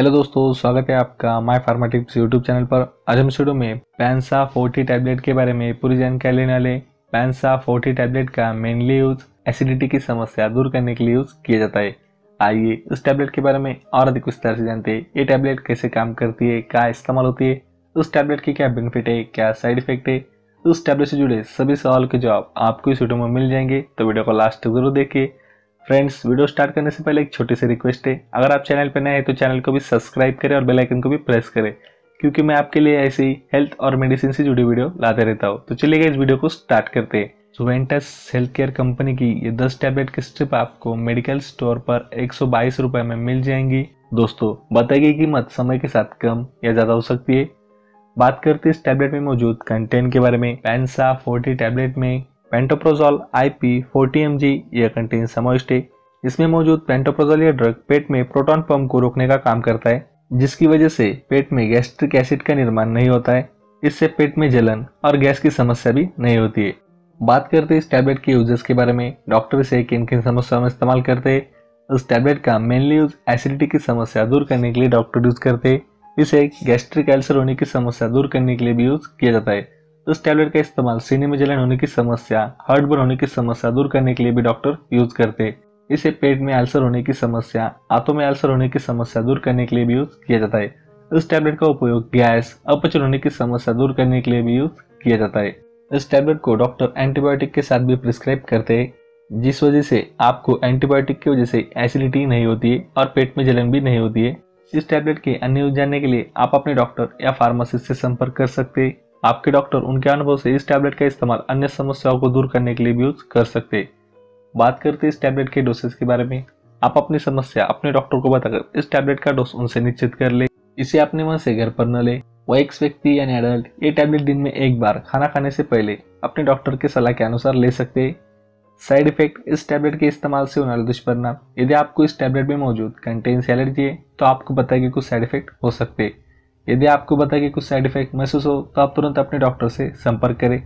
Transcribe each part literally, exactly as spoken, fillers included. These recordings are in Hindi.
हेलो दोस्तों, स्वागत है आपका my pharma tips YouTube channel पर। आज हम वीडियो में पैंसा चालीस टैबलेट के बारे में पूरी जानकारी लेने वाले। पैंसा चालीस टैबलेट का मेनली यूज एसिडिटी की समस्या दूर करने के लिए यूज किया जाता है। आइए उस टैबलेट के बारे में और अधिक विस्तार से जानते हैं। ये टैबलेट कैसे काम करती है, क्या इस्तेमाल होती है, उस टैबलेट की क्या बेनिफिट है, क्या साइड इफेक्ट है, उस टैबलेट से जुड़े सभी सवाल के जवाब आपको इस वीडियो में मिल जाएंगे, तो वीडियो को लास्ट तक जरूर देखिए। फ्रेंड्स, वीडियो स्टार्ट करने से पहले एक छोटी सी रिक्वेस्ट है, अगर आप चैनल पर नए हैं तो चैनल को भी सब्सक्राइब करें और बेल आइकन को भी प्रेस करें, क्योंकि मैं आपके लिए ऐसे ही हेल्थ और मेडिसिन से जुड़ी वीडियो लाते रहता हूँ। तो चलिए इस वीडियो को स्टार्ट करते हैं। सुवेंटस हेल्थ केयर कंपनी की ये दस टैबलेट की स्ट्रिप आपको मेडिकल स्टोर पर एक सौ बाईस रुपये में मिल जाएंगी। दोस्तों, बताई गई कीमत समय के साथ कम या ज़्यादा हो सकती है। बात करते हैं इस टैबलेट में मौजूद कंटेंट के बारे में। पैंसा चालीस टैबलेट में पेंटोप्राजोल आईपी चालीस एम जी यह कंटेन समाविष्ट है। इसमें मौजूद पेंटोप्राजोल यह ड्रग पेट में प्रोटॉन पंप को रोकने का काम करता है, जिसकी वजह से पेट में गैस्ट्रिक एसिड का निर्माण नहीं होता है। इससे पेट में जलन और गैस की समस्या भी नहीं होती है। बात करते हैं इस टैबलेट के यूजेस के बारे में। डॉक्टर इसे किन किन समस्याओं में इस्तेमाल करते हैं। इस टैबलेट का मेनली यूज एसिडिटी की समस्या दूर करने के लिए डॉक्टर यूज करते हैं। इसे गैस्ट्रिक अल्सर होने की समस्या दूर करने के लिए भी यूज किया जाता है। इस टैबलेट का इस्तेमाल सीने में जलन होने की समस्या, हार्ट बर्न होने की समस्या दूर करने के लिए भी डॉक्टर यूज करते हैं। इसे पेट में अल्सर होने की समस्या, आंतों में अल्सर होने की समस्या दूर करने के लिए भी यूज किया जाता है। इस टैबलेट का उपयोग गैस, अपचन होने की समस्या दूर करने के लिए भी यूज किया जाता है। इस टैबलेट को डॉक्टर एंटीबायोटिक के साथ भी प्रिस्क्राइब करते हैं, जिस वजह से आपको एंटीबायोटिक की वजह से एसिडिटी नहीं होती है और पेट में जलन भी नहीं होती है। इस टैबलेट के अन्य यूज जानने के लिए आप अपने डॉक्टर या फार्मासिस्ट से संपर्क कर सकते हैं। आपके डॉक्टर उनके अनुभव से इस टैबलेट का इस्तेमाल अन्य समस्याओं को दूर करने के लिए भी यूज कर सकते हैं। बात करते हैं इस टैबलेट के डोसेज के बारे में। आप अपनी समस्या अपने डॉक्टर को बताकर इस टैबलेट का डोज उनसे निश्चित कर ले। इसे अपने मन से घर पर न ले। वयस्क व्यक्ति यानी एडल्ट ये टैबलेट दिन में एक बार खाना खाने से पहले अपने डॉक्टर की सलाह के अनुसार ले सकते हैं। साइड इफेक्ट इस टैबलेट के इस्तेमाल से होने वाले दुष्परिणाम। यदि आपको इस टैबलेट में मौजूद कंटेंस एलर्जी है तो आपको पता है कि कुछ साइड इफेक्ट हो सकते हैं। यदि आपको पता है कि कुछ साइड इफेक्ट महसूस हो तो आप तुरंत अपने डॉक्टर से संपर्क करें।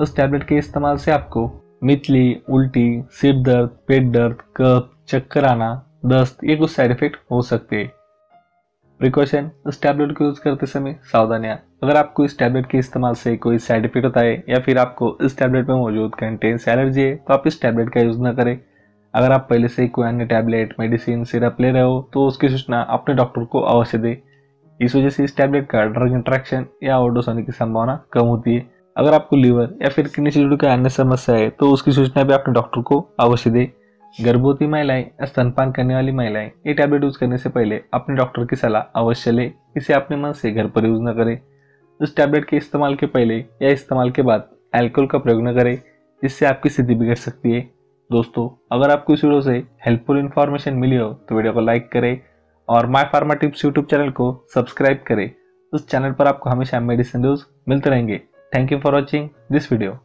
उस टैबलेट के इस्तेमाल से आपको मितली, उल्टी, सिर दर्द, पेट दर्द, कफ, चक्कर आना, दस्त ये कुछ साइड इफेक्ट हो सकते हैं। प्रिकॉशन इस टैबलेट को यूज करते समय सावधानियाँ। अगर आपको इस टैबलेट के इस्तेमाल से कोई साइड इफेक्ट होता है या फिर आपको इस टैबलेट में मौजूद कंटेंस एलर्जी है तो आप इस टैबलेट का यूज़ न करें। अगर आप पहले से कोई अन्य टैबलेट, मेडिसिन, सिरप ले रहे हो तो उसकी सूचना अपने डॉक्टर को अवश्य दें। इस वजह से इस टैबलेट का ड्रग इंट्रैक्शन या ओवरडोज होने की संभावना कम होती है। अगर आपको लीवर या फिर किडनी से जुड़ी कोई अन्य समस्या है तो उसकी सूचना भी अपने डॉक्टर को अवश्य दें। गर्भवती महिलाएं, स्तनपान करने वाली महिलाएं ये टैबलेट यूज करने से पहले अपने डॉक्टर की सलाह अवश्य लें। इसे अपने मन से घर पर यूज न करें। इस टैबलेट के इस्तेमाल के पहले या इस्तेमाल के बाद अल्कोहल का प्रयोग न करें, इससे आपकी स्थिति बिगड़ सकती है। दोस्तों, अगर आपको इस वीडियो से हेल्पफुल इन्फॉर्मेशन मिली हो तो वीडियो को लाइक करें और my pharma tips YouTube channel को सब्सक्राइब करें। उस चैनल पर आपको हमेशा मेडिसिन न्यूज़ मिलते रहेंगे। Thank you for watching this video.